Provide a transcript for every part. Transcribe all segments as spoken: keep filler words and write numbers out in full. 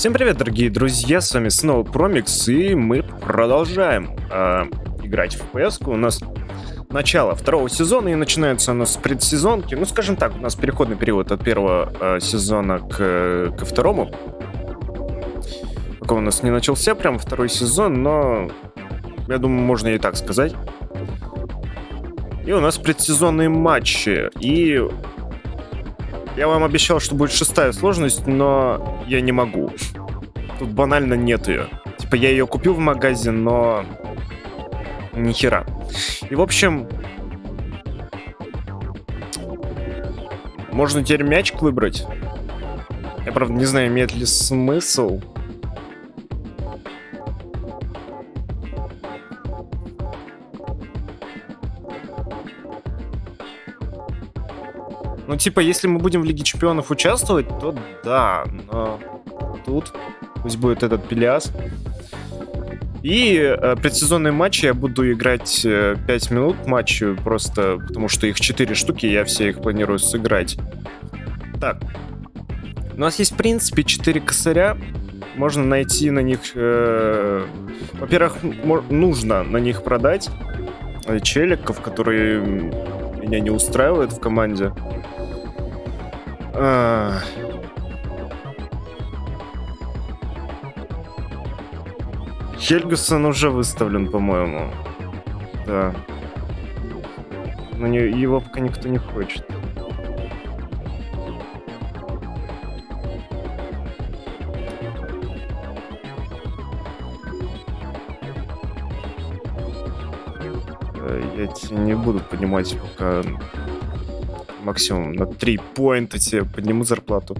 Всем привет, дорогие друзья, с вами снова Промикс, и мы продолжаем э, играть в пэ эс. У нас начало второго сезона, и начинается оно с предсезонки. Ну, скажем так, у нас переходный период от первого э, сезона к, ко второму. Пока у нас не начался прям второй сезон, но я думаю, можно и так сказать. И у нас предсезонные матчи, и... Я вам обещал, что будет шестая сложность, но я не могу. Тут банально нет ее. Типа я ее купил в магазине, но нихера. И в общем, можно теперь мячик выбрать. Я правда не знаю, имеет ли смысл. Ну, типа, если мы будем в Лиге Чемпионов участвовать, то да, но тут пусть будет этот Пелиас. И э, предсезонные матчи я буду играть э, пять минут матча, просто потому что их четыре штуки, я все их планирую сыграть. Так, у нас есть, в принципе, четыре косаря, можно найти на них... Э, Во-первых, нужно на них продать э, челиков, которые меня не устраивают в команде. А... Хельгюсон уже выставлен, по-моему. Да. Но не, его пока никто не хочет. Я тебя не буду понимать, пока... Максимум на три поинта тебе подниму зарплату.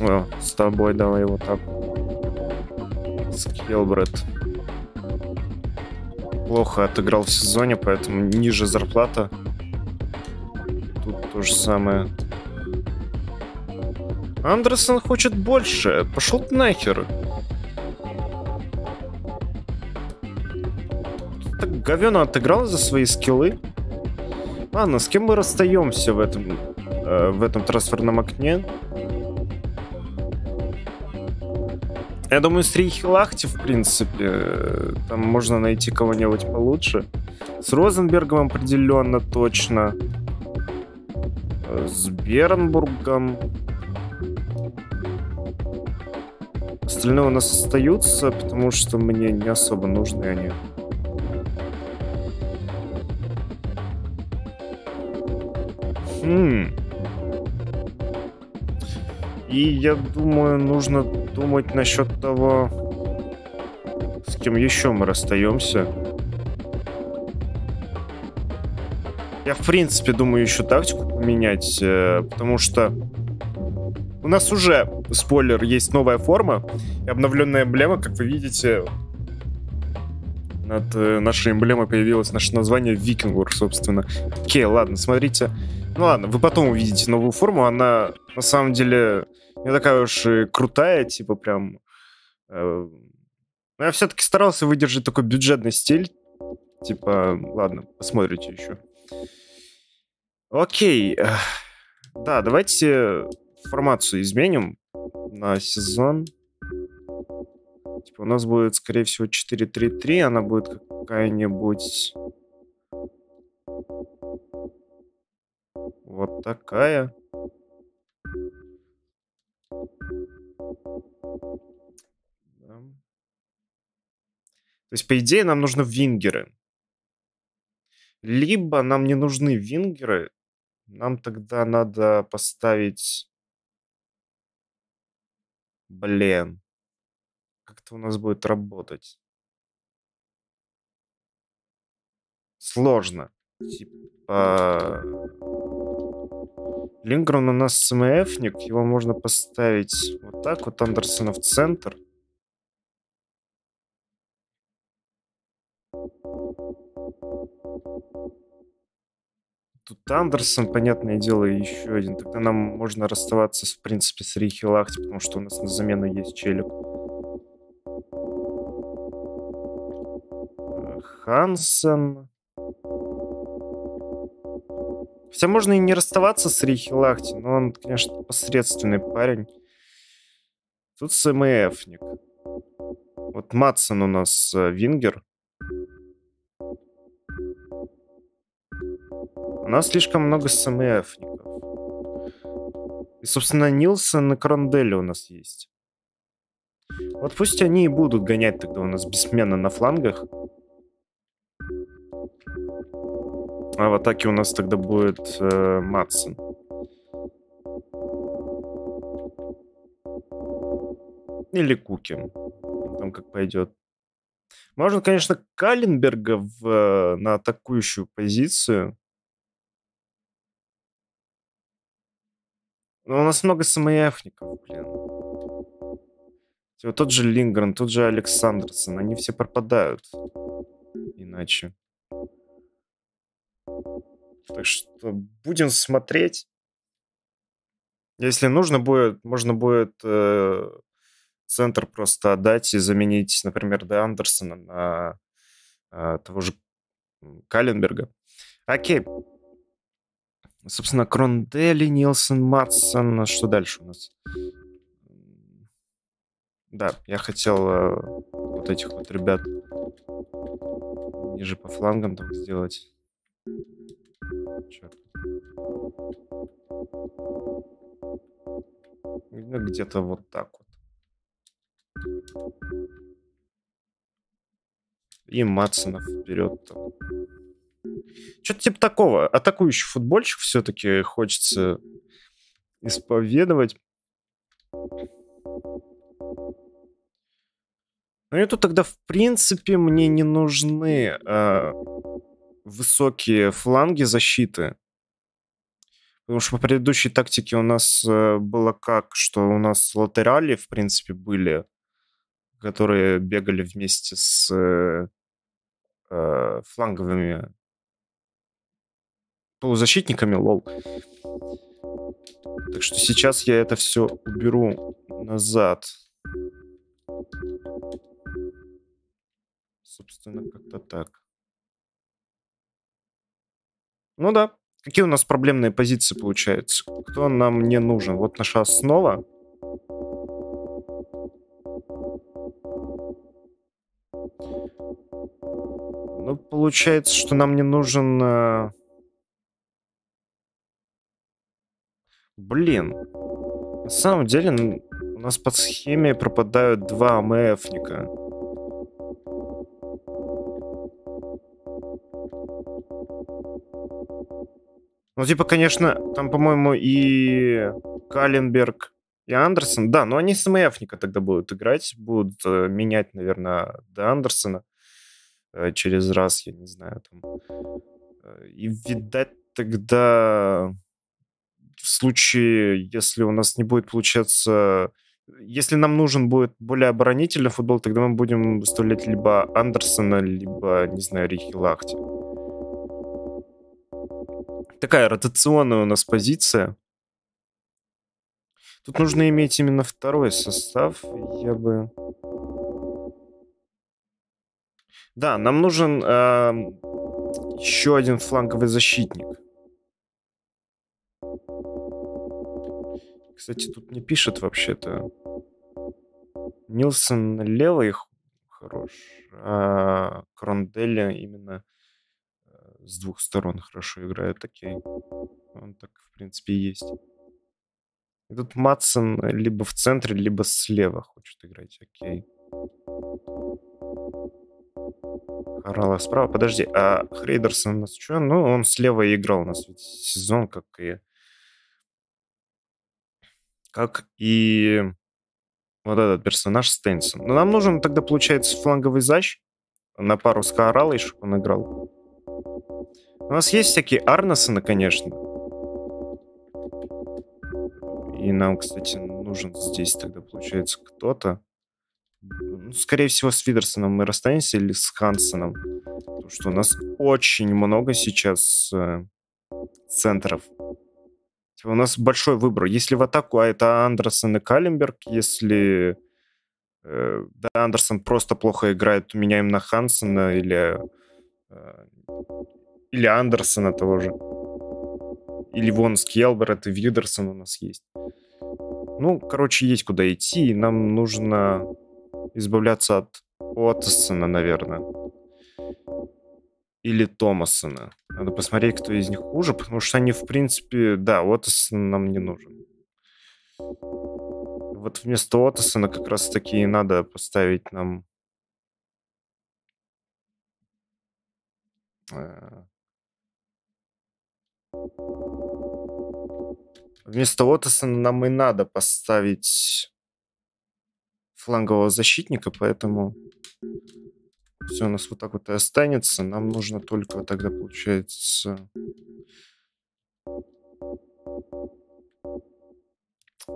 О, с тобой давай вот так. Скиллбред. Плохо отыграл в сезоне, поэтому ниже зарплата. Тут то же самое. Андерсон хочет больше. Пошел нахер. Говёно отыграл за свои скиллы. Ладно, с кем мы расстаемся в этом, э, в этом трансферном окне? Я думаю, с Рейхи Лахти, в принципе, там можно найти кого-нибудь получше. С Розенбергом определенно точно. С Бернбургом. Остальные у нас остаются, потому что мне не особо нужны они. И я думаю, нужно думать насчет того, с кем еще мы расстаемся. Я, в принципе, думаю, еще тактику поменять, потому что у нас уже, спойлер, есть новая форма и обновленная эмблема, как вы видите. Над нашей эмблемой появилось наше название Viking War, собственно. Окей, ладно, смотрите. Ну ладно, вы потом увидите новую форму. Она, на самом деле, не такая уж и крутая, типа прям... Э, но я все-таки старался выдержать такой бюджетный стиль. Типа, ладно, посмотрите еще. Окей. Да, давайте формацию изменим на сезон. Типа у нас будет, скорее всего, четыре три три. Она будет какая-нибудь... Вот такая. Да. То есть, по идее, нам нужны вингеры. Либо нам не нужны вингеры. Нам тогда надо поставить... Блин. Как-то у нас будет работать. Сложно. Типа... Лингрен у нас эм эф-ник. Его можно поставить вот так вот. Андерсона в центр. Тут Андерсон, понятное дело, еще один. Тогда нам можно расставаться, в принципе, с Рейхи Лахти, потому что у нас на замену есть челик. Хансен. Хотя можно и не расставаться с Рихи Лахти, но он, конечно, посредственный парень. Тут СМФ-ник. Вот Мадсен у нас вингер. У нас слишком много СМФ-ников. И, собственно, Нилсон и Кронделли у нас есть. Вот пусть они и будут гонять тогда у нас бессменно на флангах. А в атаке у нас тогда будет э, Мадсен. Или Куки. Там как пойдет. Можно, конечно, Калленберга в, на атакующую позицию. Но у нас много СМФ-ников, блин. Вот тот же Лингрен, тот же Александерсон. Они все пропадают. Иначе. Так что будем смотреть. Если нужно будет, можно будет э, центр просто отдать и заменить, например, Де Андерсона на э, того же Калленберга. Окей. Собственно, Кронделли, Нилсон, Мадсен. Что дальше у нас? Да, я хотел э, вот этих вот ребят ниже по флангам так сделать. Черт. Где-то вот так вот. И Мадсенов вперед. Что-то типа такого. Атакующий футбольщик все-таки хочется исповедовать. Ну и тут тогда, в принципе, мне не нужны... Э высокие фланги защиты. Потому что по предыдущей тактике у нас было как, что у нас латерали, в принципе, были, которые бегали вместе с э, э, фланговыми полузащитниками, лол. Так что сейчас я это все уберу назад. Собственно, как-то так. Ну да. Какие у нас проблемные позиции получаются? Кто нам не нужен? Вот наша основа. Ну, получается, что нам не нужен... Блин. На самом деле у нас под схеме пропадают два АМФ-ника. Ну, типа, конечно, там, по-моему, и Калленберг, и Андерсон. Да, но они с МФ-ника тогда будут играть. Будут э, менять, наверное, до Андерсона э, через раз, я не знаю. Там. И, видать, тогда в случае, если у нас не будет получаться... Если нам нужен будет более оборонительный футбол, тогда мы будем выставлять либо Андерсона, либо, не знаю, Рихи Лахти. Такая ротационная у нас позиция. Тут нужно иметь именно второй состав. Я бы... Да, нам нужен э, еще один фланговый защитник. Кстати, тут не пишет вообще-то. Нилсон левый хорош, а Кронделли именно... С двух сторон хорошо играет, окей. Он так, в принципе, и есть. И тут Мадсен либо в центре, либо слева хочет играть, окей. Харала справа, подожди, а Хрейдерсон у нас что? Ну, он слева и играл у нас ведь сезон, как и... Как и... Вот этот персонаж Стейнсон. Но нам нужен тогда, получается, фланговый защ на пару с Харалой, чтобы он играл. У нас есть всякие Арнасоны, конечно. И нам, кстати, нужен здесь тогда, получается, кто-то. Ну, скорее всего, с Видерсоном мы расстанемся или с Хансеном. Потому что у нас очень много сейчас э, центров. Типа, у нас большой выбор. Если в атаку, а это Андерсон и Калленберг. Если э, да, Андерсон просто плохо играет, меняем на Хансена или... Э, Или Андерсона того же. Или вон Скьялберет и Видерсон у нас есть. Ну, короче, есть куда идти, и нам нужно избавляться от Уоттсона, наверное. Или Томасона. Надо посмотреть, кто из них хуже, потому что они, в принципе... Да, Уоттсон нам не нужен. Вот вместо Уоттсона как раз-таки и надо поставить нам... Вместо Уоттсона нам и надо поставить флангового защитника, поэтому все у нас вот так вот и останется. Нам нужно только тогда, получается...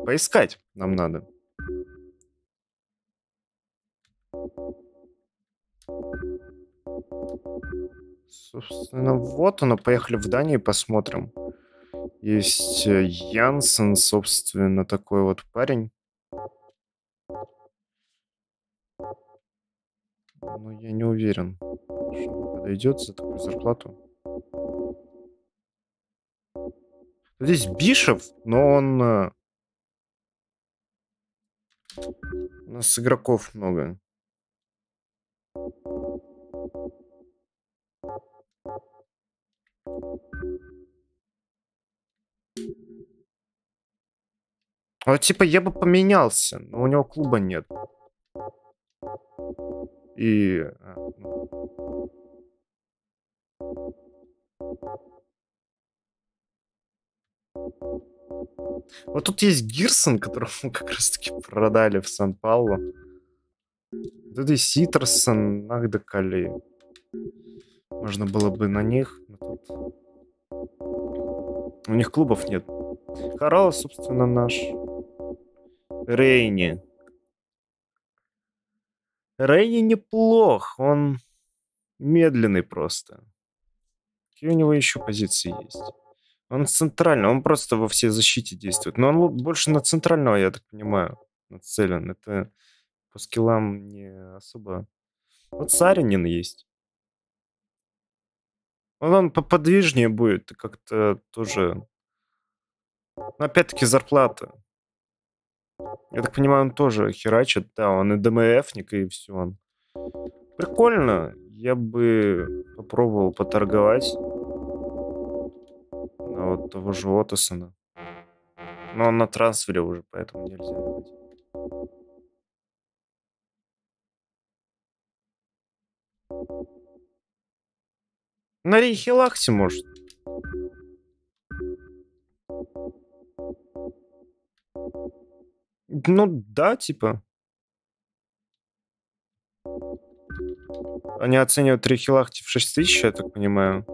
Поискать нам надо. Собственно, вот оно. Поехали в Данию, посмотрим. Есть Янсен, собственно, такой вот парень. Но я не уверен, что подойдет за такую зарплату. Здесь Бишев, но он... У нас игроков много. Вот, типа, я бы поменялся, но у него клуба нет. И... Вот тут есть Гирсон, которого мы как раз-таки продали в Сан-Паулу. Тут есть Ситерсон, Нагдакали. Можно было бы на них. У них клубов нет. Коралл, собственно, наш. Рейни. Рейни неплох. Он медленный просто. Какие у него еще позиции есть? Он центральный. Он просто во всей защите действует. Но он больше на центрального, я так понимаю, нацелен. Это по скиллам не особо... Вот Саринин есть. Он, он поподвижнее будет. Как-то тоже... Но опять-таки зарплата. Я так понимаю, он тоже херачит. Да, он и ДМФник, и все. Он. Прикольно. Я бы попробовал поторговать на вот того же Уоттсона. Но он на трансфере уже, поэтому нельзя. На Рейхелахсе, может. Ну да, типа. Они оценивают Рейхелахти в шесть тысяч, я так понимаю.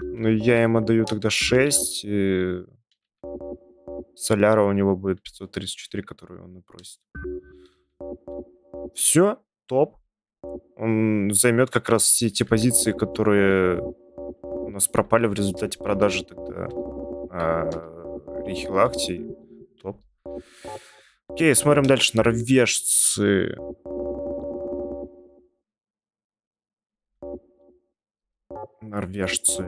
Ну я им отдаю тогда шесть. И... Соляра у него будет пятьсот тридцать четыре, которую он и просит. Все, топ. Он займет как раз все те позиции, которые у нас пропали в результате продажи тогда. А, Рейхелахти. Топ. Окей, смотрим дальше. Норвежцы. Норвежцы.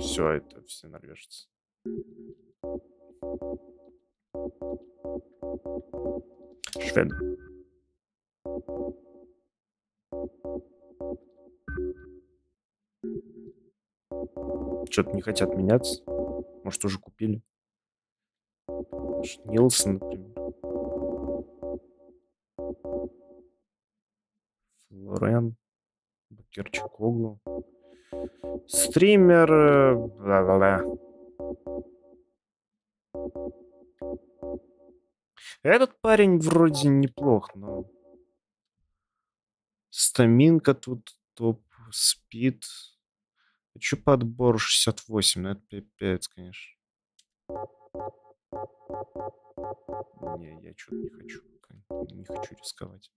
Все, это все норвежцы. Шведы. Что-то не хотят меняться. Может, уже купили. Нилсон, например. Флорен. Бакерчик Оглу. Стример. Бла-бла-бла. Этот парень вроде неплох, но... Стаминка тут топ. Спид. Хочу подбор шестьдесят восемь, но это пипец, конечно. Не, я что-то не хочу. Не хочу рисковать.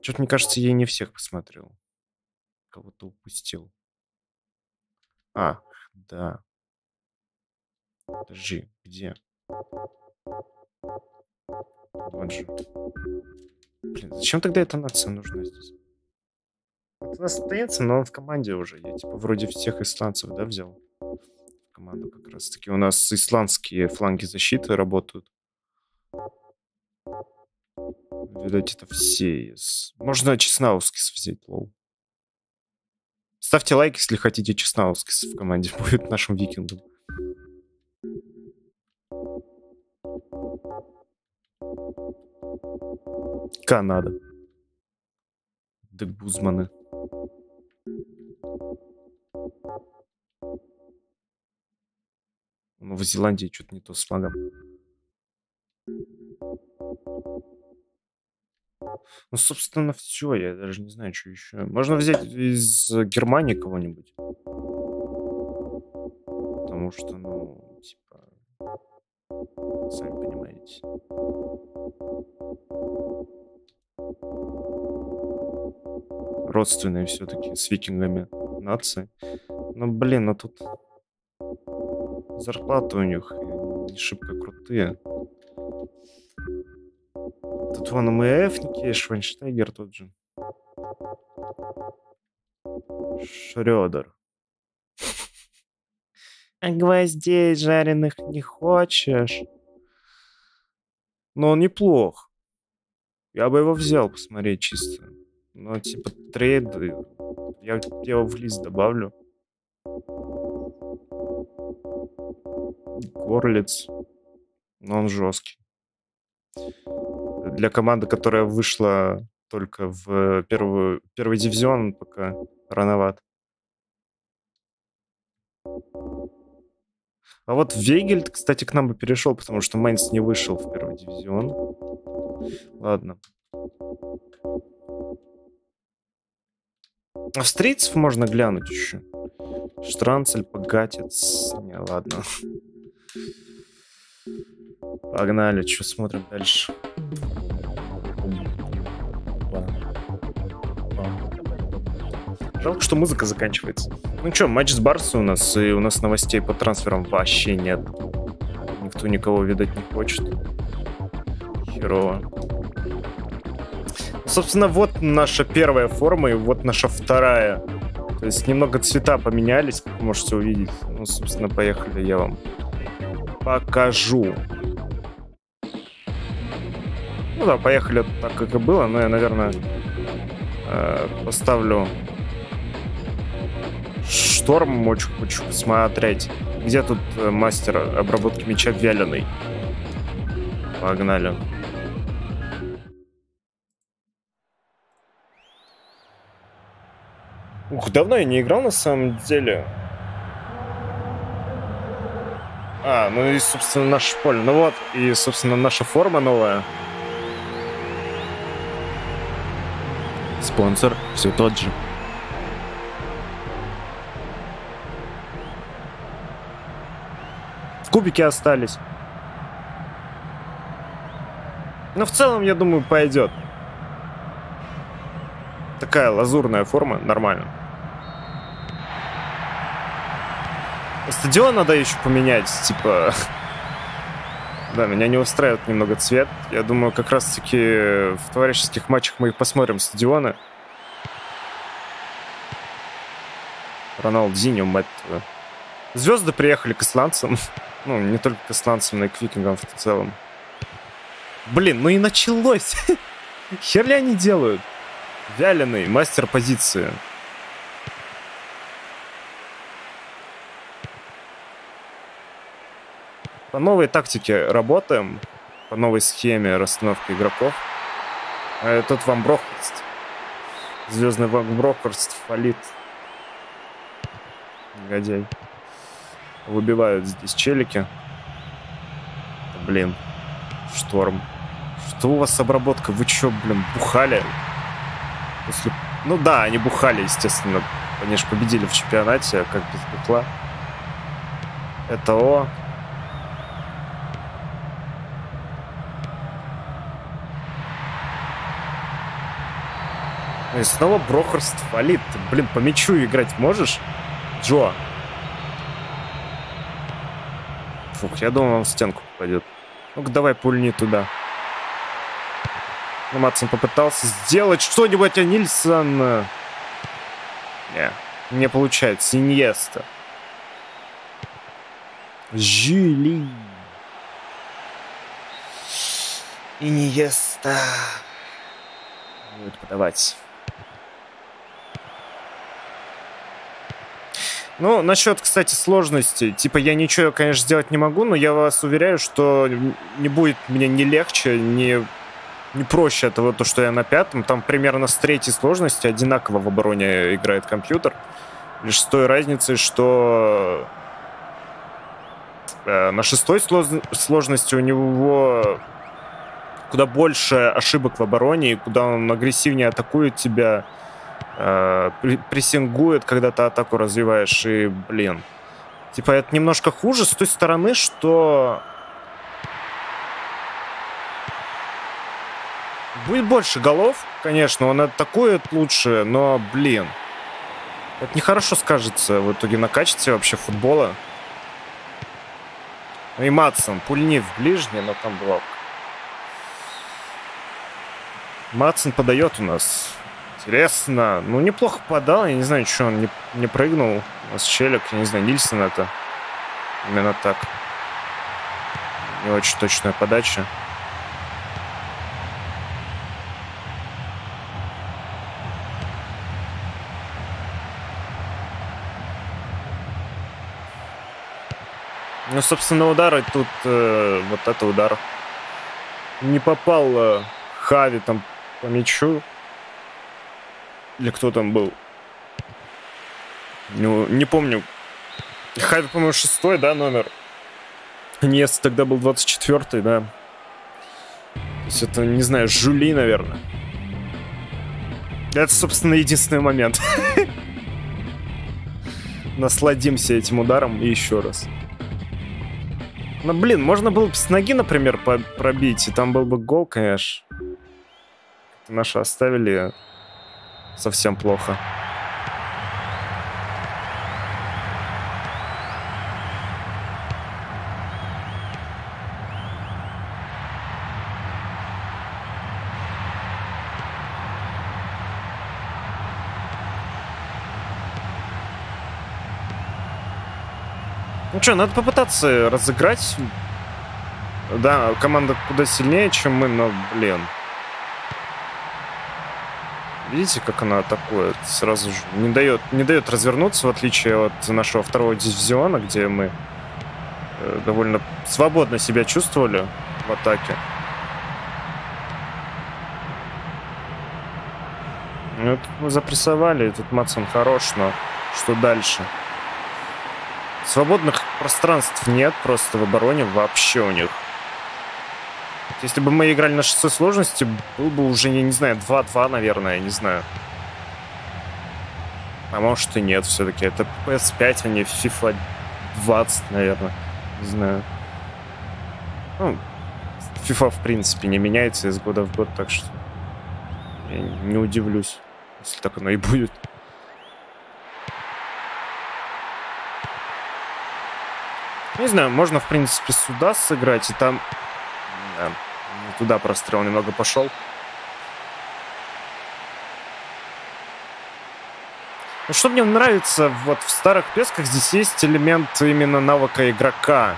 Что-то, мне кажется, я не всех посмотрел. Кого-то упустил. А, да. Подожди, где? Вот же. Блин, зачем тогда эта нация нужна здесь? У нас остается, но он в команде уже. Я типа вроде всех исландцев, да, взял в команду как раз-таки. У нас исландские фланги защиты работают. Видать, это все. Можно Чеснаускис взять, лол. Ставьте лайк, если хотите Чеснаускис в команде. Будет нашим викингом. Канада. Дебузманы. В Новой Зеландии что-то не то с флагом. Ну, собственно, все. Я даже не знаю, что еще. Можно взять из Германии кого-нибудь. Потому что, ну, типа... Сами понимаете. Родственные все-таки с викингами нации. Но, блин, а тут... Зарплаты у них не шибко крутые. Тут вон МФники, Швайнштайгер тот же. Шрёдер. А гвоздей жареных не хочешь? Но он неплох. Я бы его взял посмотреть чисто. Но типа трейды. Я, я его в лист добавлю. Горлиц. Но он жесткий. Для команды, которая вышла только в первую, первый дивизион, пока рановат. А вот Вегельд, кстати, к нам бы перешел, потому что Майнц не вышел в первый дивизион. Ладно. Австрийцев можно глянуть еще. Штранцель, Погатец. Не, ладно. Погнали, что смотрим дальше. Жалко, что музыка заканчивается. Ну что, матч с Барсой у нас, и у нас новостей по трансферам вообще нет. Никто никого, видать, не хочет. Херово. Собственно, вот наша первая форма, и вот наша вторая. То есть немного цвета поменялись, как можете увидеть. Ну, собственно, поехали, я вам покажу. Ну да, поехали так, как и было, но я, наверное, поставлю... Шторм, очень хочу посмотреть. Где тут мастер обработки мяча вяленый? Погнали. Ух, давно я не играл на самом деле. А, ну и, собственно, наш шполь. Ну вот, и, собственно, наша форма новая. Спонсор все тот же. Кубики остались. Но в целом, я думаю, пойдет. Такая лазурная форма, нормально. Стадион надо еще поменять, типа... Да, меня не устраивает немного цвет. Я думаю, как раз-таки в товарищеских матчах мы и посмотрим стадионы. Роналдиньо, мать твою. Звезды приехали к исландцам. Ну, не только к исландцам, но и к викингам в целом. Блин, ну и началось. Хер ли они делают? Вяленый, мастер позиции. По новой тактике работаем. По новой схеме расстановки игроков. А тут Ван Брохорст. Звездный Ван Брохорст фалит. Негодяй. Выбивают здесь челики. Блин. Шторм. Что у вас с обработкой? Вы чё, блин, бухали? После... Ну да, они бухали, естественно. Они же победили в чемпионате, как без бухла. Это О. И снова Брохорст валит. Ты, блин, по мячу играть можешь? Джо. Фух, я думал, он в стенку попадет. Ну-ка, давай пульни туда. Ну, Мадсен попытался сделать что-нибудь, а Нильсон... Не, не получается. Иньеста. Жили. Иньеста. Будет подавать. Ну, насчет, кстати, сложности. Типа, я ничего, конечно, сделать не могу, но я вас уверяю, что не будет мне ни легче, ни, ни проще этого, то, что я на пятом. Там примерно с третьей сложности одинаково в обороне играет компьютер. Лишь с той разницей, что на шестой сложности у него куда больше ошибок в обороне, и куда он агрессивнее атакует тебя, прессингует, когда ты атаку развиваешь, и, блин, типа, это немножко хуже с той стороны, что будет больше голов, конечно, он атакует лучше, но, блин, это нехорошо скажется в итоге на качестве вообще футбола. И Мадсон, пульни в ближний, но там блок. Мадсон подает у нас. Интересно. Ну, неплохо подал. Я не знаю, что он не, не прыгнул. У нас Челик. Я не знаю, Нильсон это. Именно так. Не очень точная подача. Ну, собственно, удары тут... Э, вот это удар. Не попал э, Хави там по мячу. Или кто там был? Ну, не помню. Хави, по-моему, шестой, да, номер? Нет, тогда был двадцать четвёртый, да. То есть это, не знаю, Жули, наверное. Это, собственно, единственный момент. Насладимся этим ударом и еще раз. Ну, блин, можно было бы с ноги, например, пробить, и там был бы гол, конечно. Наши оставили... Совсем плохо. Ну что, надо попытаться разыграть. Да, команда куда сильнее, чем мы, но, блин. Видите, как она атакует? Сразу же не дает, не дает развернуться, в отличие от нашего второго дивизиона, где мы довольно свободно себя чувствовали в атаке. Ну, тут мы запрессовали, и тут Мадсон хорош, но что дальше? Свободных пространств нет просто в обороне вообще у них. Если бы мы играли на шестой сложности, был бы уже, я не знаю, два-два, наверное, я не знаю. А может и нет все-таки. Это пэ эс пять, а не фифа двадцать, наверное. Не знаю. Ну, FIFA, в принципе, не меняется из года в год, так что я не удивлюсь, если так оно и будет. Не знаю, можно, в принципе, сюда сыграть, и там... Да. Туда прострел немного пошел. Ну, что мне нравится, вот в старых песках здесь есть элемент именно навыка игрока.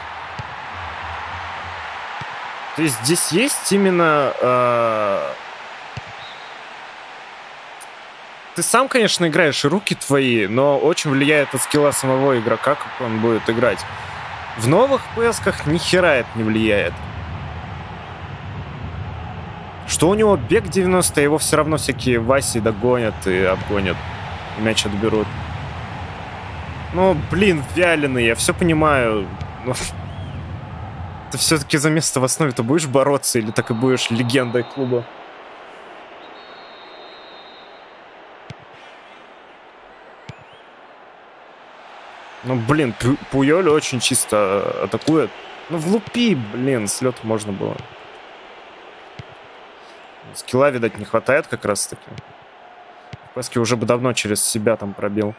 То есть здесь есть именно... Э... Ты сам, конечно, играешь, и руки твои, но очень влияет от скилла самого игрока, как он будет играть. В новых песках ни хера это не влияет. Что у него бег девяносто, его все равно всякие Васи догонят и обгонят. И мяч отберут. Ну, блин, вяленый, я все понимаю. Но... Ты все-таки за место в основе-то будешь бороться или так и будешь легендой клуба? Ну, блин, Пуйоль очень чисто атакует. Ну, влупи, блин, слет можно было. Скилла, видать, не хватает как раз-таки. Пески уже бы давно через себя там пробил.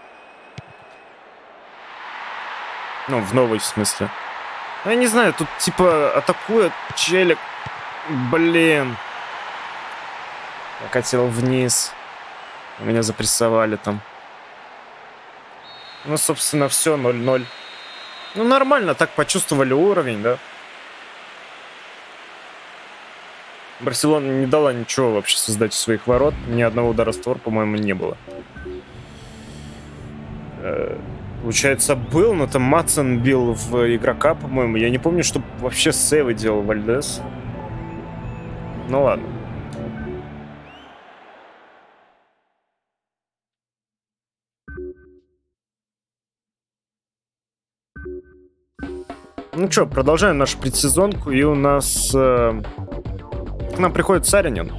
Ну, в новой, в смысле. Я не знаю, тут типа атакует Челик. Блин. Я катил вниз. Меня запрессовали там. Ну, собственно, все, ноль-ноль. Ну, нормально, так почувствовали уровень, да? Барселона не дала ничего вообще создать из своих ворот. Ни одного удара в створ, по-моему, не было. Получается, был, но там Мадсен бил в игрока, по-моему. Я не помню, что вообще сейвы делал Вальдес. Ну ладно. Ну что, продолжаем нашу предсезонку. И у нас э, к нам приходит Саринин.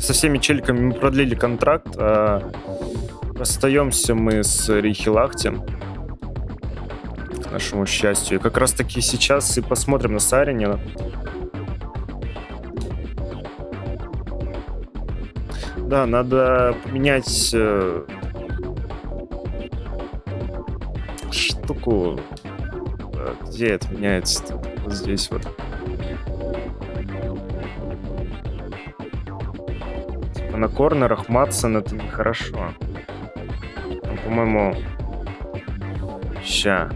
Со всеми челиками мы продлили контракт. А расстаемся мы с Рихилахти, к нашему счастью. И как раз таки сейчас и посмотрим на Саринина. Да, надо поменять э, штуку. Где это меняется-то? Вот здесь вот. На корнерах Мадсен — это нехорошо. Ну, по-моему, ща.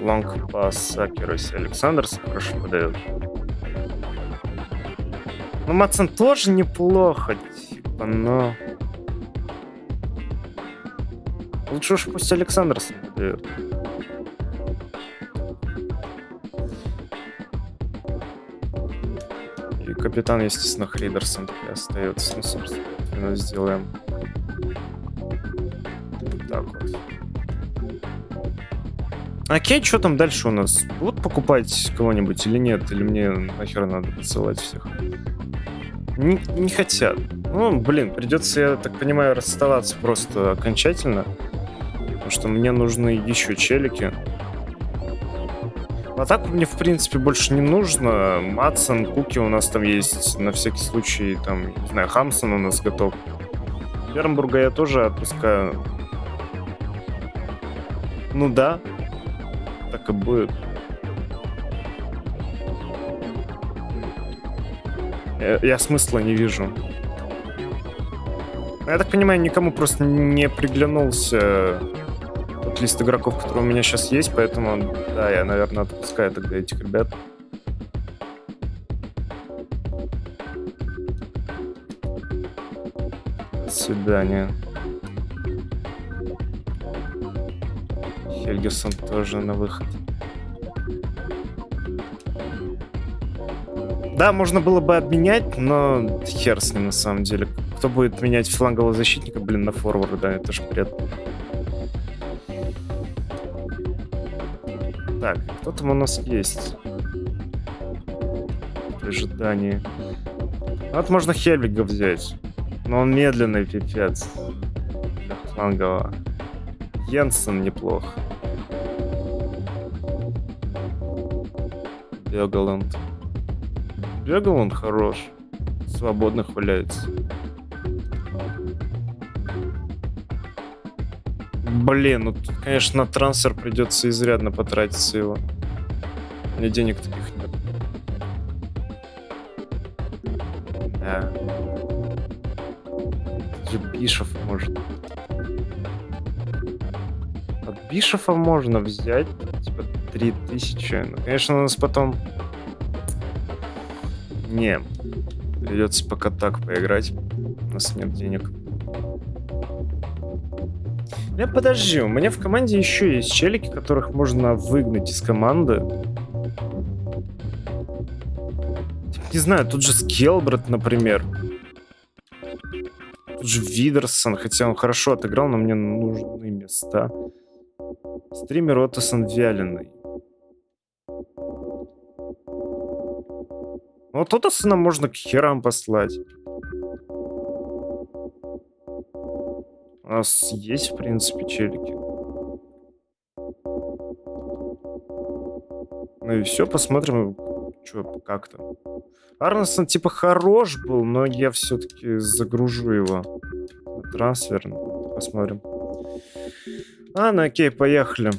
Лонг пас Сакерус Александрс хорошо подает. Ну, Мадсен тоже неплохо, типа, но... Лучше уж пусть Александрс подает. Капитан, естественно, Хридерсон остается. Ну, собственно, сделаем так вот. Окей, что там дальше у нас? Будут покупать кого-нибудь или нет? Или мне нахер надо посылать всех? Не, не хотят. Ну, блин, придется, я так понимаю, расставаться просто окончательно. Потому что мне нужны еще челики. Атаку мне, в принципе, больше не нужно. Мадсен, Куки у нас там есть на всякий случай. Там, не знаю, Хамсон у нас готов. Бернбурга я тоже отпускаю. Ну да. Так и будет. Я, я смысла не вижу. Я так понимаю, никому просто не приглянулся лист игроков, которые у меня сейчас есть, поэтому, да, я, наверное, отпускаю тогда этих ребят. До свидания. Хельгерсон тоже на выход. Да, можно было бы обменять, но хер с ним на самом деле. Кто будет менять флангового защитника, блин, на форварда, да, это же бред. Так, кто там у нас есть? В ожидании. Вот можно Хельвига взять. Но он медленный, пипец. Для флангового. Йенсен неплох. Беголанд. Беголанд хорош. Свободно хваляется. Блин, ну тут, конечно, на трансфер придется изрядно потратиться его. У меня денег таких нет. Да. Бишов может. От Бишофа можно взять, типа, три тысячи. Ну, конечно, у нас потом... Не. Придется пока так поиграть. У нас нет денег. Я подожди, у меня в команде еще есть челики, которых можно выгнать из команды. Не знаю, тут же Скелбрат, например. Тут же Видерсон, хотя он хорошо отыграл, но мне нужны места. Стример Оттосон вяленый. Вот Оттосона можно к херам послать. У нас есть, в принципе, челики. Ну и все, посмотрим, что как там. Арнсон типа хорош был, но я все-таки загружу его. Трансфер, посмотрим. А, ну окей, поехали.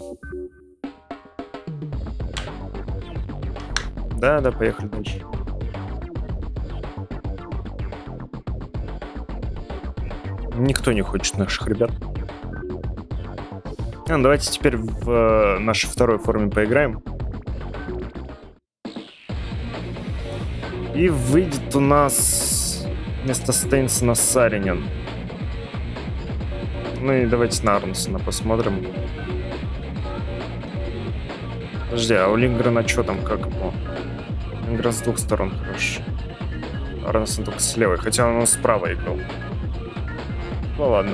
Да, да, поехали дальше. Никто не хочет наших ребят. А, ну, давайте теперь в э, нашей второй форме поиграем. И выйдет у нас вместо Стейнсона Саринен. Ну и давайте на Арнсона посмотрим. Подожди, а у Лингрена что там, как его? Лингрен с двух сторон хорош. Арнсон только с левой, хотя он справа играл. Ну ладно.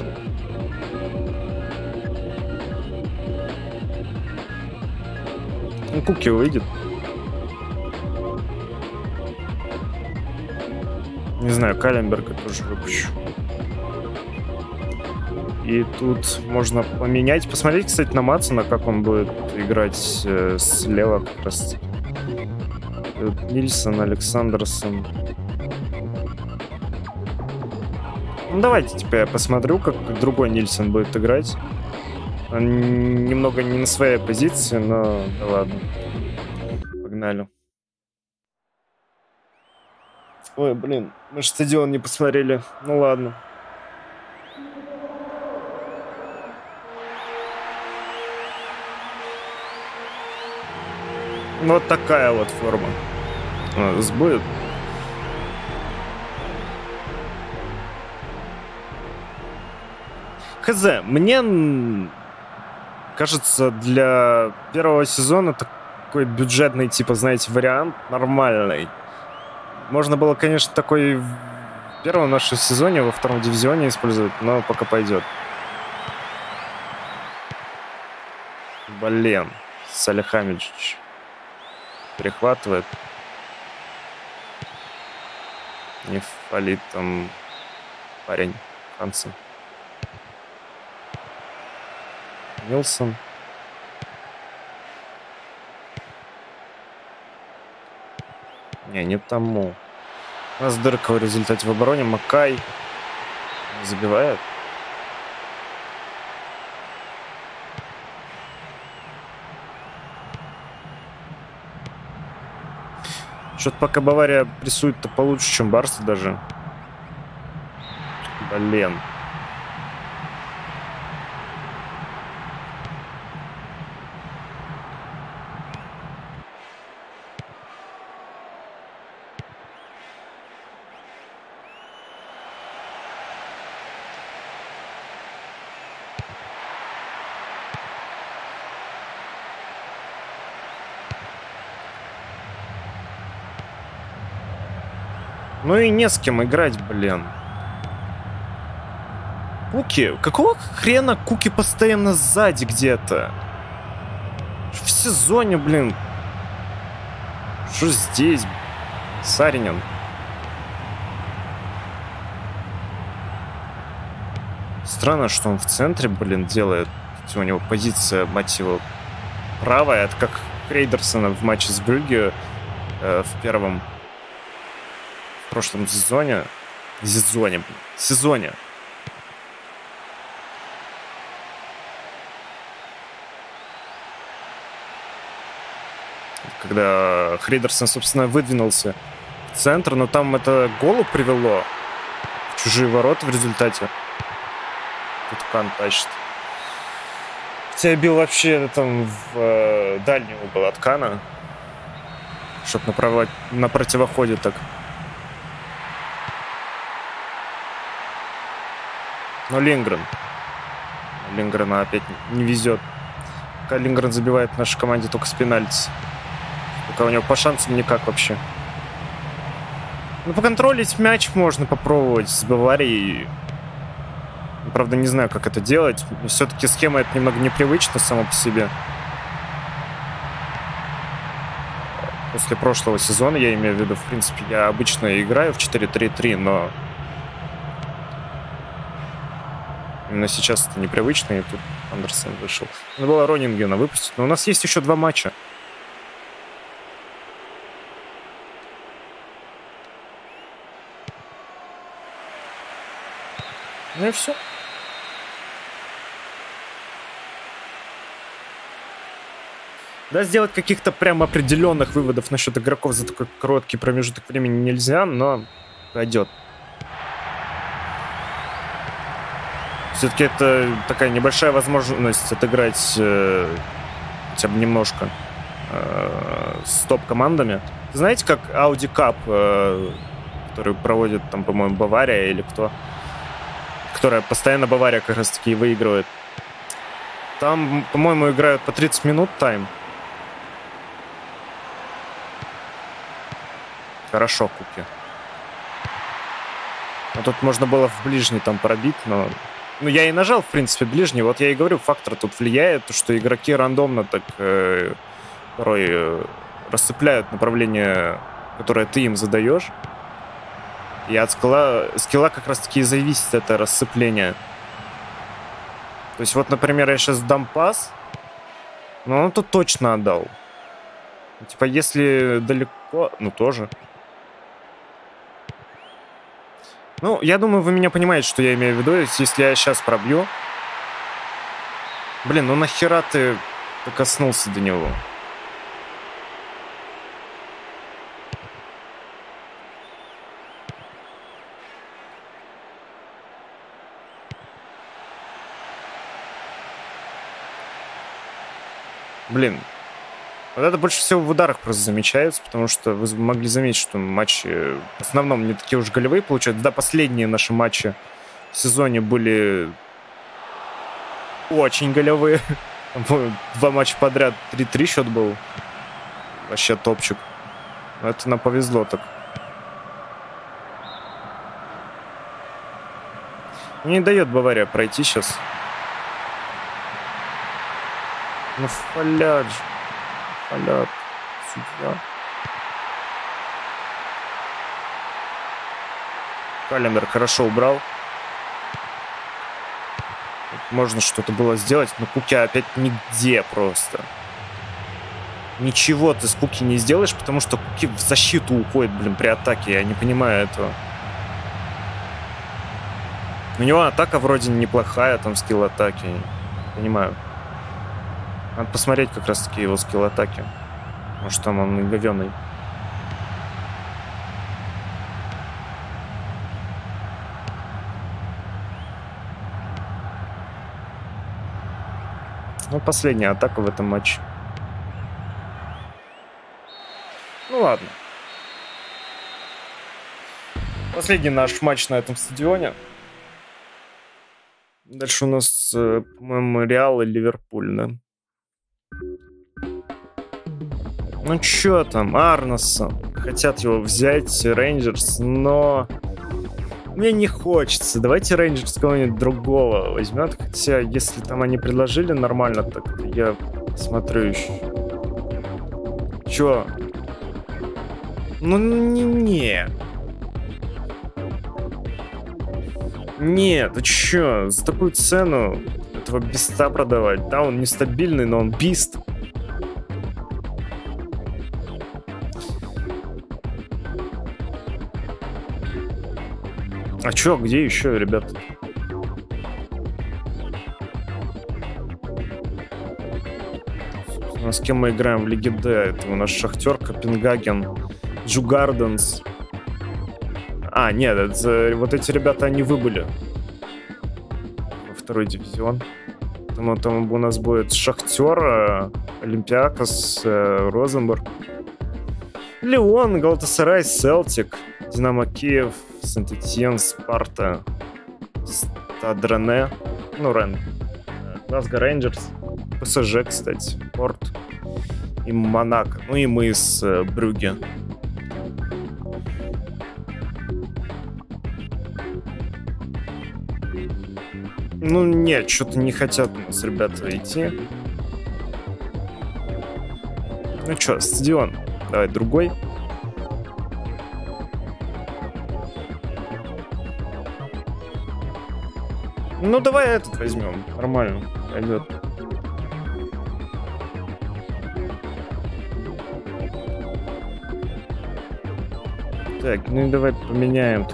Ну, Куки выйдет. Не знаю, Каленберга тоже выпущу. И тут можно поменять. Посмотреть, кстати, на Матсона, как он будет играть э, слева как раз. Нильсон, Александерсон. Ну, давайте теперь я посмотрю, как другой Нильсон будет играть. Он немного не на своей позиции, но да ладно. Погнали. Ой, блин, мы же стадион не посмотрели. Ну ладно. Вот такая вот форма. А, сбудет. ХЗ, мне кажется, для первого сезона такой бюджетный, типа, знаете, вариант нормальный. Можно было, конечно, такой в первом нашем сезоне, во втором дивизионе использовать, но пока пойдет. Блин, Салихамидж перехватывает. Не фалит там парень Хансен. Нилсон. Не, не тому. У нас дырка в результате в обороне. Макай забивает. Что-то пока Бавария прессует-то получше, чем Барса даже. Блин. Ну и не с кем играть, блин. Куки? Какого хрена Куки постоянно сзади где-то? В сезоне, блин. Что здесь? Саринен. Странно, что он в центре, блин, делает. У него позиция, мать его, правая. Это как Крейдерсона в матче с Брюгге э, в первом. В прошлом сезоне, сезоне, сезоне. Когда Хридерсон, собственно, выдвинулся в центр, но там это голу привело в чужие ворота в результате. Тут Кан тащит. Хотя бил вообще там в э, дальний угол от Кана, чтобы направо... на противоходе так. Но Лингрен. Лингрена опять не везет. Пока Лингрен забивает в нашей команде только с пенальти. Пока у него по шансам никак вообще. Ну, поконтролить мяч можно попробовать с Баварией. Правда, не знаю, как это делать. Все-таки схема это немного непривычна сама по себе. После прошлого сезона, я имею в виду, в принципе, я обычно играю в четыре три три, но... Именно сейчас это непривычно, и тут Андерсон вышел. Надо было Ронингена выпустить, но у нас есть еще два матча. Ну и все. Да, сделать каких-то прям определенных выводов насчет игроков за такой короткий промежуток времени нельзя, но пойдет. все-таки это такая небольшая возможность отыграть э, хотя бы немножко э, с топ-командами. Знаете, как Audi Cup, э, который проводит, там, по-моему, Бавария или кто? Которая постоянно Бавария как раз-таки выигрывает. Там, по-моему, играют по тридцать минут тайм. Хорошо, Куки. А тут можно было в ближний там пробить, но... Ну, я и нажал, в принципе, ближний. Вот я и говорю, фактор тут влияет, что игроки рандомно так э, порой э, рассыпляют направление, которое ты им задаешь. И от скилла, скилла как раз-таки и зависит это рассыпление. То есть вот, например, я сейчас дам пас, но он тут точно отдал. Типа, если далеко... Ну, тоже. Ну, я думаю, вы меня понимаете, что я имею в виду. Если я сейчас пробью... Блин, ну нахера ты докоснулся до него? Блин. Вот это больше всего в ударах просто замечается, потому что вы могли заметить, что матчи в основном не такие уж голевые получаются. Да, последние наши матчи в сезоне были очень голевые. Два матча подряд, три-три счет был. Вообще топчик. Это нам повезло так. Не дает Бавария пройти сейчас. Ну, фалядж. Аля, судья. Каллендер хорошо убрал. Можно что-то было сделать, но Куки опять нигде просто. Ничего ты с Куки не сделаешь, потому что Куки в защиту уходит, блин, при атаке. Я не понимаю этого. У него атака вроде неплохая, там скилл атаки. Понимаю. Надо посмотреть как раз-таки его скилл-атаки. Может, там он говёный. Ну, последняя атака в этом матче. Ну, ладно. Последний наш матч на этом стадионе. Дальше у нас, по-моему, Реал и Ливерпуль, да? Ну чё там, Арнесон. Хотят его взять, Рейнджерс, но... Мне не хочется. Давайте Рейнджерс кого-нибудь другого возьмет. Хотя, если там они предложили нормально, так я смотрю еще. Чё? Ну не-не. Нет, ты чё? За такую цену этого биста продавать. Да, он нестабильный, но он бист. А чё, где еще, ребят? С кем мы играем в Лиге Д? Это у нас Шахтер, Копенгаген, Джугарденс. А, нет, это, вот эти ребята, они выбыли. Во второй дивизион. Там, там у нас будет Шахтер, Олимпиакос, Розенберг. Леон, Галатасарай, Селтик, Динамо Киев, Сент-Этьен, Спарта, Стад Ренн, ну Ренн, Глазго Рейнджерс, ПСЖ, кстати, Порту и Монако, ну и мы с Брюгге. Ну нет, что-то не хотят у нас ребята идти. Ну что, стадион, давай другой. Ну, давай этот возьмем. Нормально. Пойдет. Так, ну и давай поменяем.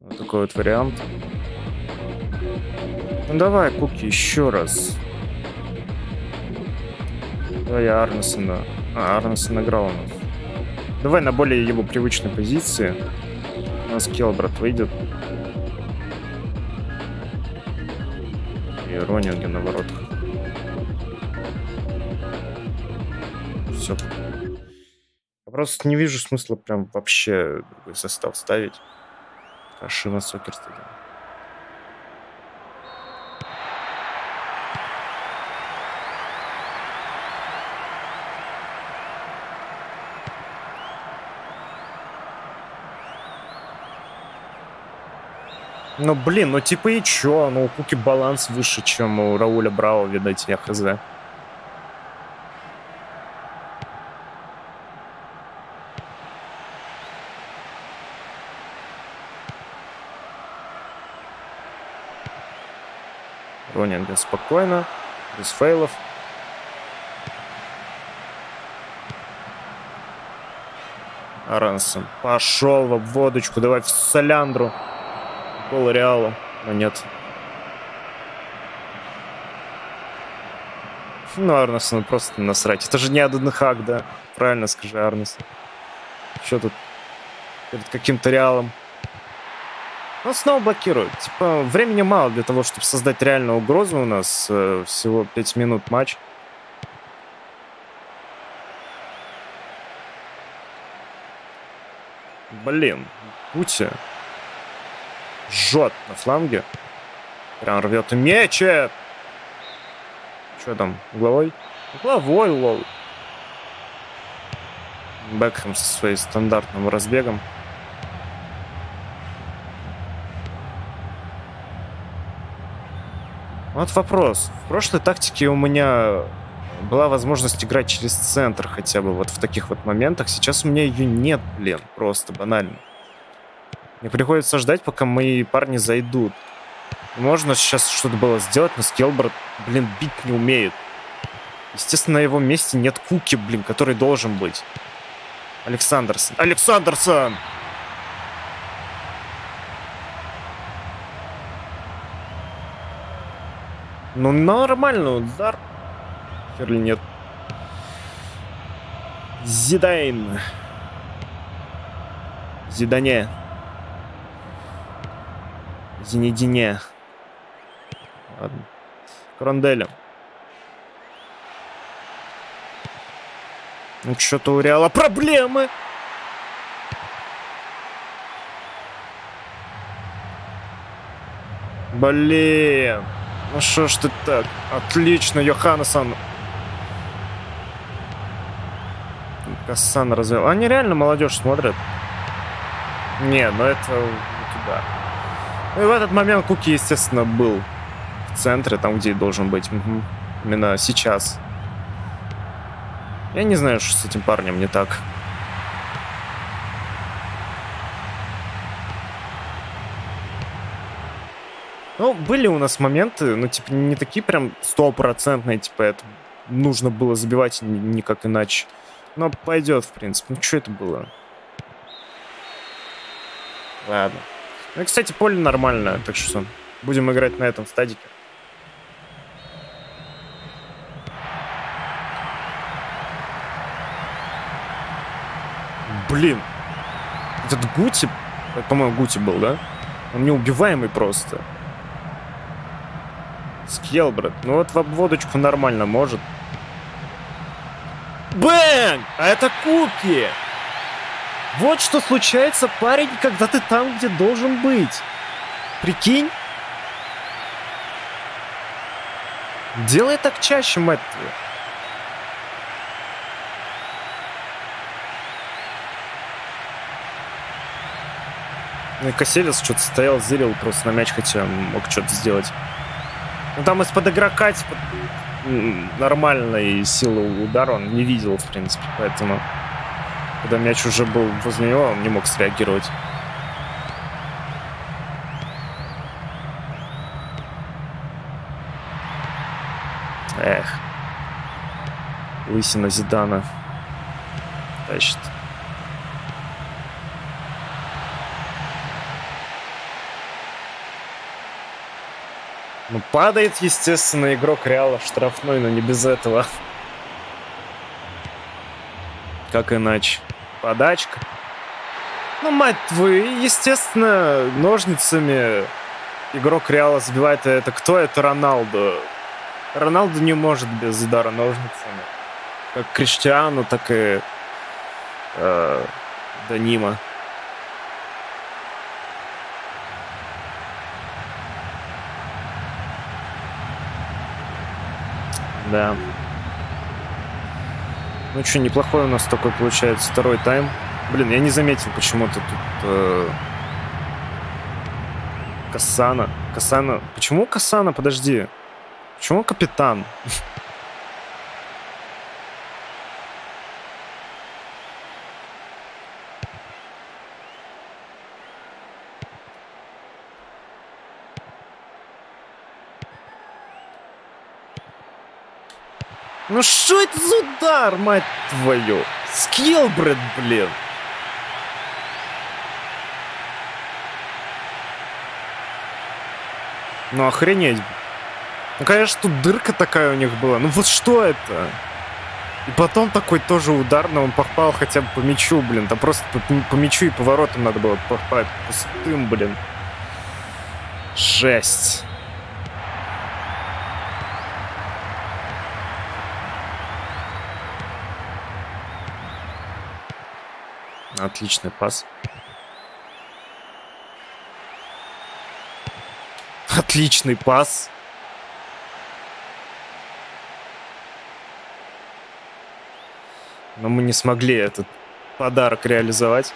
Вот такой вот вариант. Ну, давай, Куки, еще раз. Давай Арнесона. А, Арнесон играл у нас. Давай на более его привычной позиции. У нас Келбрат выйдет. и Ронинги на воротах. Все. Я просто не вижу смысла прям вообще другой состав ставить. Ашина Сокер стадион. Ну, блин, ну типа и чё? Ну, у Куки баланс выше, чем у Рауля Браво, видать, я хз. Ронинген спокойно, без фейлов. Арансон пошел в обводочку, давай в соляндру. Гол Реала, но нет. Ну, Арнесону просто насрать. Это же не Аденхак, да? Правильно скажи, Арнесон. Что тут перед каким-то Реалом? Он снова блокирует. Типа, времени мало для того, чтобы создать реальную угрозу у нас. Всего пять минут матч. Блин, Пути. Жжет на фланге. Прям рвет и мечет. Что там? Угловой? Угловой, лол. Бекхэм со своим стандартным разбегом. Вот вопрос. В прошлой тактике у меня была возможность играть через центр хотя бы вот в таких вот моментах. Сейчас у меня ее нет, блин. Просто банально. Мне приходится ждать, пока мои парни зайдут. Можно сейчас что-то было сделать, но Скелберт, блин, бить не умеет. Естественно, на его месте нет Куки, блин, который должен быть. Александерсон. Александерсон! Ну, нормальный удар. Херли нет. Зидайн. Зидане. Зинедине. Ладно. Кронделем. Ну, что-то у Реала проблемы. Блин. Ну, что ж ты так? Отлично, Йоханнессон. Кассан развел. Они реально молодежь смотрят. Не, ну это туда. И в этот момент Куки, естественно, был в центре, там, где и должен быть. Угу. Именно сейчас. Я не знаю, что с этим парнем не так. Ну, были у нас моменты, ну, типа, не такие прям стопроцентные, типа, это нужно было забивать никак иначе. Но пойдет, в принципе. Ну, что это было? Ладно. Ну и, кстати, поле нормальное, так что будем играть на этом стадике. Блин. Этот Гути, по-моему, Гути был, да? Он неубиваемый просто. Скелбред. Ну вот в обводочку нормально может. Бэнг! А это Куки! Вот что случается, парень, когда ты там, где должен быть. Прикинь? Делай так чаще, мать твою. Ну и Каселес что-то стоял, зырил просто на мяч, хотя мог что-то сделать. Ну там из-под игрока, типа, нормальной силы удара он не видел, в принципе, поэтому... Когда мяч уже был возле него, он не мог среагировать. Эх. Лысина Зидана. Тащит. Ну, падает, естественно, игрок Реала в штрафной, но не без этого. Как иначе? Подачка. Ну, мать твою, естественно, ножницами игрок Реала забивает. Это кто? Это Роналду. Роналду не может без удара ножницами. Как Криштиану, так и э, Данима. Да. Ну что, неплохой у нас такой получается второй тайм. Блин, я не заметил почему-то тут э, Кассана. Кассана. Почему Кассана? Подожди. Почему капитан? Ну что это за удар, мать твою? Скилбред, блин. Ну охренеть. Ну конечно, тут дырка такая у них была. Ну вот что это? И потом такой тоже удар, но он попал хотя бы по мячу, блин. Там просто по, по мячу и поворотам надо было попасть. Пустым, блин. Жесть. Отличный пас. Отличный пас. Но мы не смогли этот подарок реализовать.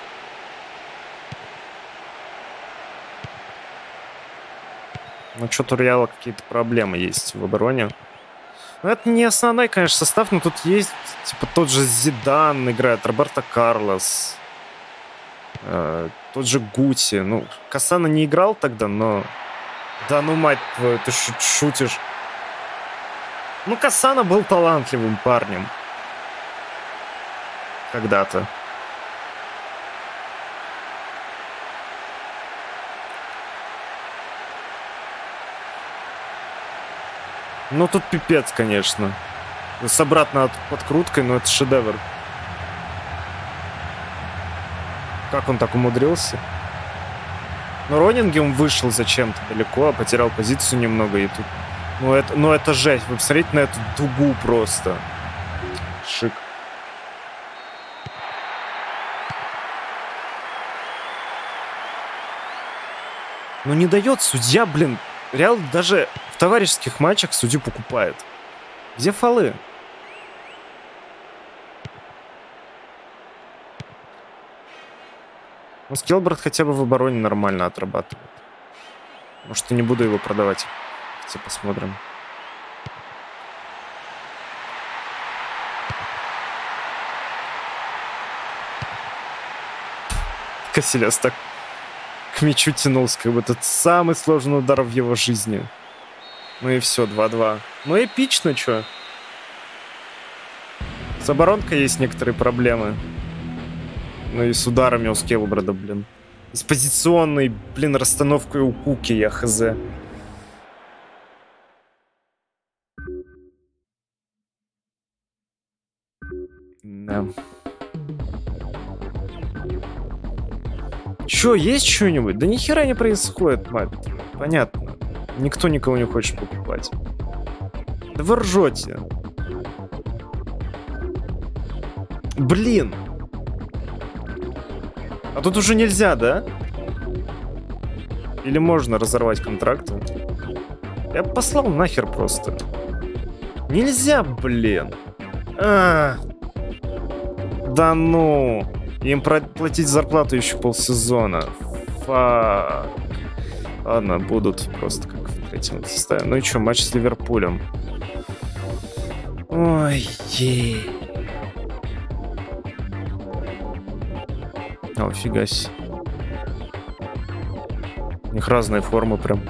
Ну, что-то у Реала какие-то проблемы есть в обороне. Ну, это не основной, конечно, состав, но тут есть типа тот же Зидан играет, Роберто Карлос. Э, тот же Гути. Ну, Кассана не играл тогда, но... Да ну, мать твою, ты шутишь. Ну, Кассана был талантливым парнем. Когда-то. Ну, тут пипец, конечно. С обратно подкруткой, но это шедевр. Как он так умудрился? Ну, Ронингем вышел зачем-то далеко, потерял позицию немного. И тут... ну, это, ну, это жесть. Вы посмотрите на эту дугу просто. Шик. Ну, не дает судья, блин. Реал даже в товарищеских матчах судью покупает. Где фолы? Ну, Скилберт хотя бы в обороне нормально отрабатывает. Может, я не буду его продавать. Все посмотрим. Кассилиас так к мячу тянулся, как бы этот самый сложный удар в его жизни. Ну и все, два-два. Ну эпично, чё? С оборонкой есть некоторые проблемы. Ну и с ударами у Скелбрада, блин. И с позиционной, блин, расстановкой у Куки, я хз. Да. Чё, есть что-нибудь? Да нихера не происходит, мать. Понятно. Никто никого не хочет покупать. Да вы ржете. Блин. А тут уже нельзя, да? Или можно разорвать контракты? Я послал нахер просто. Нельзя, блин. А -а -а. Да ну. Им платить зарплату еще полсезона. Фа. Ладно, будут просто как в третьем составе. Ну и что, матч с Ливерпулем. Ой, ей. О, фига себе. У них разные формы прям.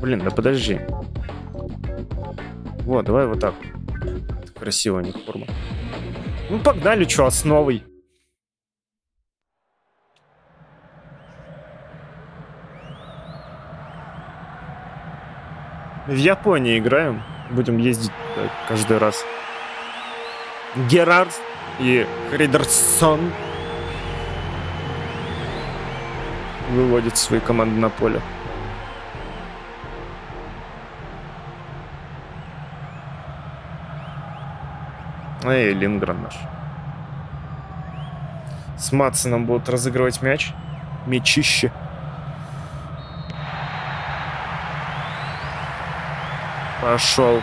Блин, да подожди. Вот, давай вот так. Красиво у них форма. Ну погнали, что, основой. В Японии играем. Будем ездить так, каждый раз. Герард и Хридерсон выводят свои команды на поле. Эй, Лингрен наш. С Матсоном будут разыгрывать мяч. Мячище. Пошел.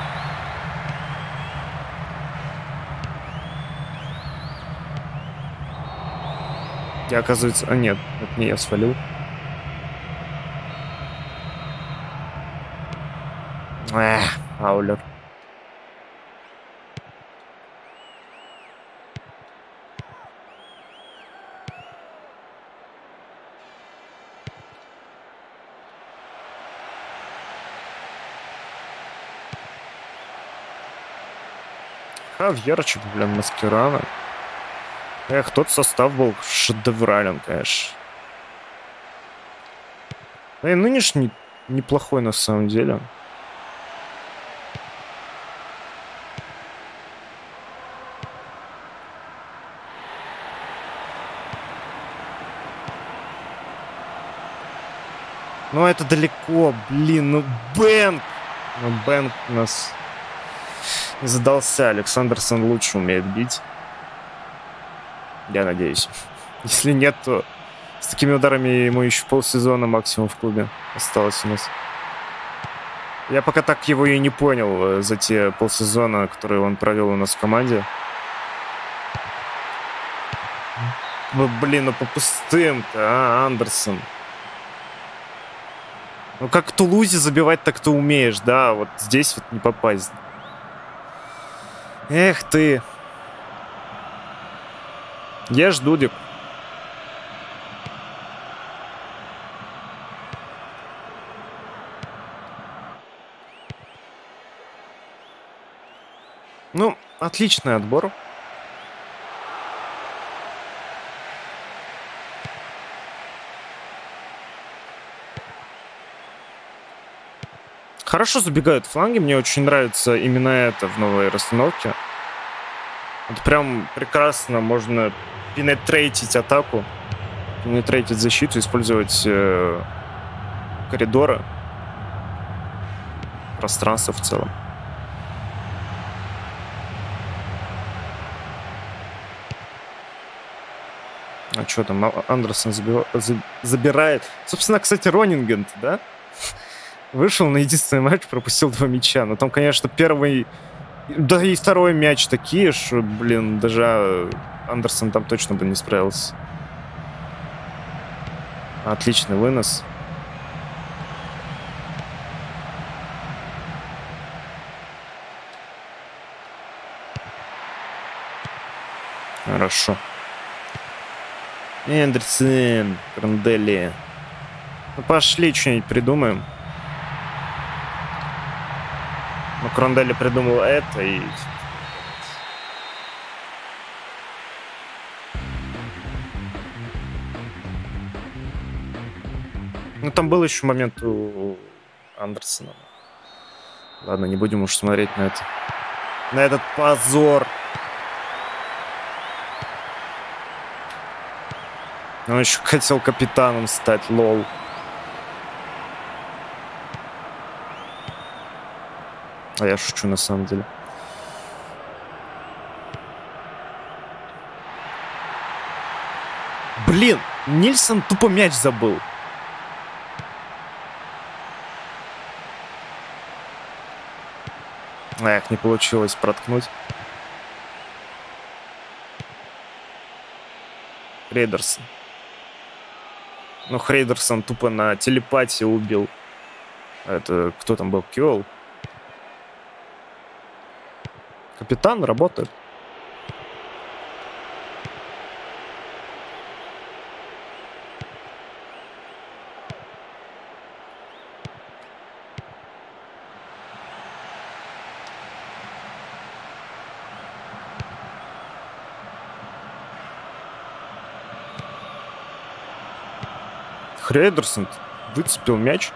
Я, оказывается... А, нет, это не я свалил. Эх, Аулер. Хавьер, что-то, блин, Маскирана. Эх, тот состав был шедеврален, конечно. Да и нынешний неплохой на самом деле. Ну это далеко, блин, ну Бэнк. Ну Бэнк у нас не задался. Александерсон лучше умеет бить. Я надеюсь. Если нет, то с такими ударами ему еще полсезона максимум в клубе осталось у нас. Я пока так его и не понял за те полсезона, которые он провел у нас в команде. Блин, ну по пустым-то, а, Андерсон. Ну как в Тулузе забивать, так ты умеешь, да, вот здесь вот не попасть. Эх ты. Ешь, Дудик. Ну, отличный отбор. Хорошо забегают фланги. Мне очень нравится именно это в новой расстановке. Вот прям прекрасно можно пенетрейтить атаку, пенетрейтить защиту, использовать э, коридоры, пространство в целом. А что там, Андерсон забива, за, забирает. Собственно, кстати, Ронинген, да? Вышел на единственный матч, пропустил два мяча. Но там, конечно, первый... Да и второй мяч такие, что, блин, даже Андерсон там точно бы не справился. Отличный вынос. Хорошо. Эндерсон, Грандели. Ну, пошли, что-нибудь придумаем. Но Крондели придумал это и... Ну, там был еще момент у Андерсона. Ладно, не будем уж смотреть на это. На этот позор. Он еще хотел капитаном стать, лол. А я шучу на самом деле. Блин, Нильсон тупо мяч забыл. Эх, не получилось проткнуть. Хрейдерсон. Ну, Хрейдерсон тупо на телепатии убил. Это кто там был? Кьюэлл? Капитан работает. Хрейдерсон выцепил мяч.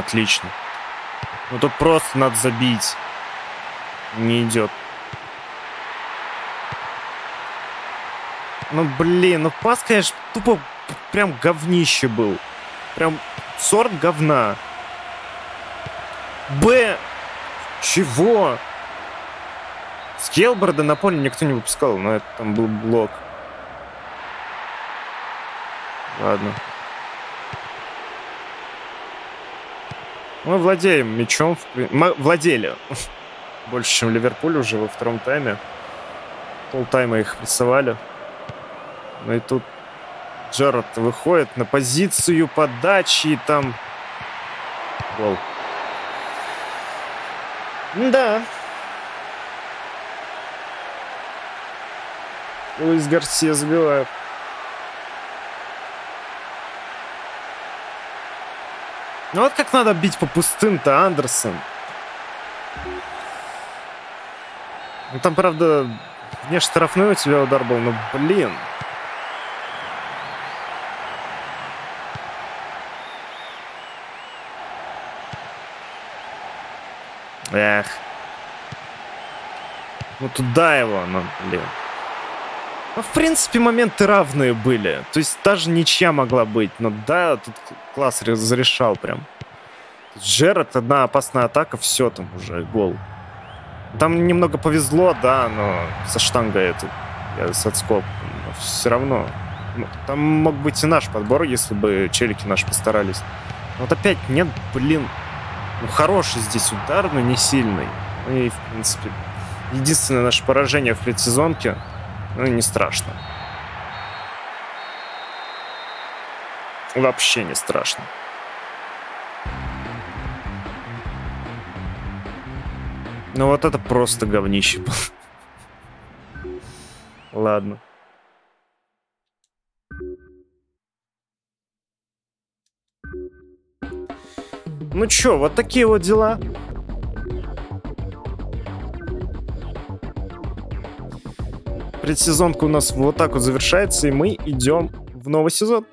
Отлично. Ну тут просто надо забить. Не идет. Ну блин, ну пас, конечно, тупо прям говнище был. Прям сорт говна. Б. Чего? Скейлборда на поле никто не выпускал, но это там был блок. Ладно. Мы владеем мячом. Мы владели. Больше, чем Ливерпуль уже во втором тайме. Полтайма их прессовали. Ну и тут Джерард выходит на позицию подачи. И там... Гол. Да. Луис Гарсия забивает. Ну вот как надо бить по пустым-то, Андерсон. Ну там, правда, не штрафной у тебя удар был, но блин. Эх. Ну туда его, ну блин. Ну, в принципе, моменты равные были. То есть даже ничья могла быть. Но да, тут класс разрешал прям. Джерард, одна опасная атака, все там уже, гол. Там немного повезло, да, но со штангой это, я с отскок. Но все равно. Там мог быть и наш подбор, если бы челики наши постарались. Но вот опять нет, блин. Ну, хороший здесь удар, но не сильный. И, в принципе, единственное наше поражение в предсезонке. Ну, не страшно. Вообще не страшно. Ну, вот это просто говнище было. Ладно. Ну, чё, вот такие вот дела. Предсезонка у нас вот так вот завершается, и мы идем в новый сезон.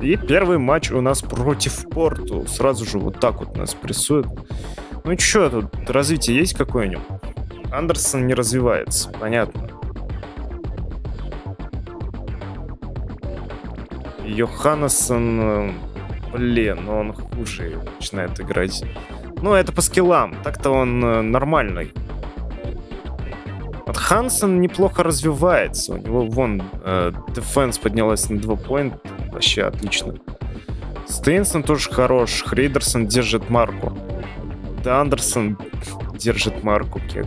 И первый матч у нас против Порту. Сразу же вот так вот нас прессуют. Ну и что тут? Развитие есть какое-нибудь? Андерсон не развивается, понятно. Йоханнессон... Блин, он хуже начинает играть. Ну, это по скиллам. Так-то он э, нормальный. Вот Хансен неплохо развивается. У него, вон, э, дефенс поднялась на два поинта. Вообще отлично. Стейнсон тоже хорош. Хрейдерсон держит марку. Да, Андерсон держит марку. Кек.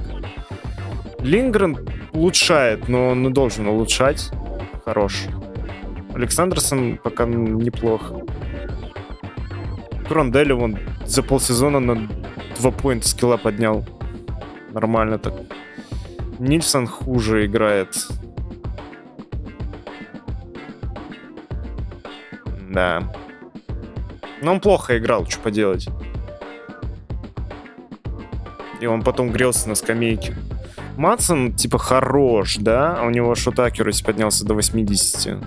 Лингрен улучшает, но он и должен улучшать. Хорош. Александерсон пока неплохо. Ронделли вон за полсезона на два поинта скилла поднял. Нормально так. Нильсон хуже играет. Да. Но он плохо играл, что поделать. И он потом грелся на скамейке. Матсон типа хорош, да? У него шутакерус поднялся до восьмидесяти.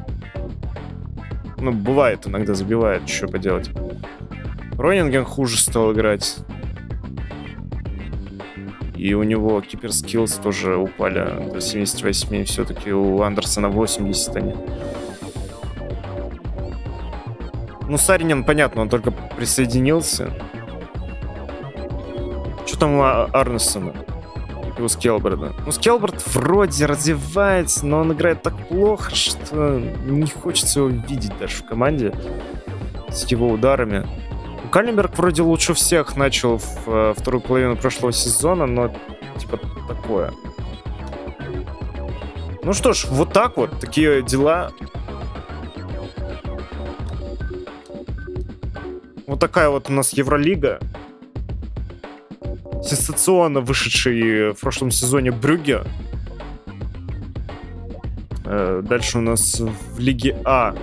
Ну, бывает, иногда забивает, что поделать. Ронинген хуже стал играть. И у него кипер скиллс тоже упали до семидесяти восьми. Все-таки у Андерсона восемьдесят они. Ну, Саринен, понятно, он только присоединился. Что там у Арнессона? И у Скелберда. Ну, Скелберд вроде развивается, но он играет так плохо, что не хочется его видеть даже в команде. С его ударами. Калленберг вроде лучше всех начал в, э, вторую половину прошлого сезона, но типа такое. Ну что ж, вот так вот, такие дела. Вот такая вот у нас Евролига. Сенсационно вышедший в прошлом сезоне Брюгге. Э, дальше у нас в Лиге А.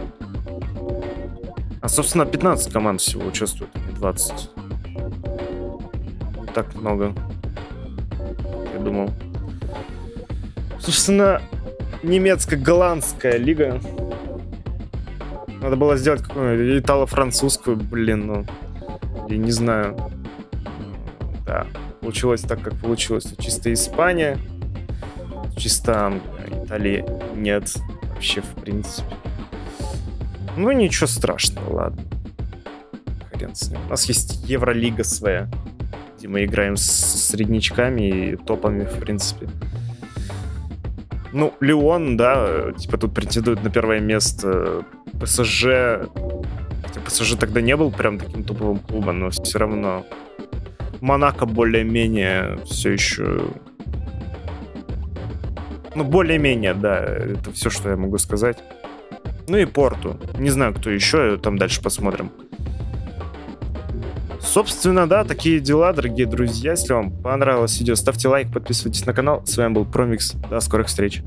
А, собственно, пятнадцать команд всего участвует, двадцать. Так много. Я думал. Собственно, немецко-голландская лига. Надо было сделать какую-нибудь итало-французскую, блин, ну, я не знаю. Да, получилось так, как получилось. Чисто Испания, чисто Англия, Италии нет вообще, в принципе. Ну, ничего страшного, ладно. Хрен с ним. У нас есть Евролига своя, где мы играем с среднячками и топами, в принципе. Ну, Леон, да, типа тут претендует на первое место. ПСЖ, хотя ПСЖ тогда не был прям таким топовым клубом, но все равно. Монако более-менее все еще... Ну, более-менее, да, это все, что я могу сказать. Ну и Порту. Не знаю, кто еще, там дальше посмотрим. Собственно, да, такие дела, дорогие друзья. Если вам понравилось видео, ставьте лайк, подписывайтесь на канал. С вами был Промикс. До скорых встреч.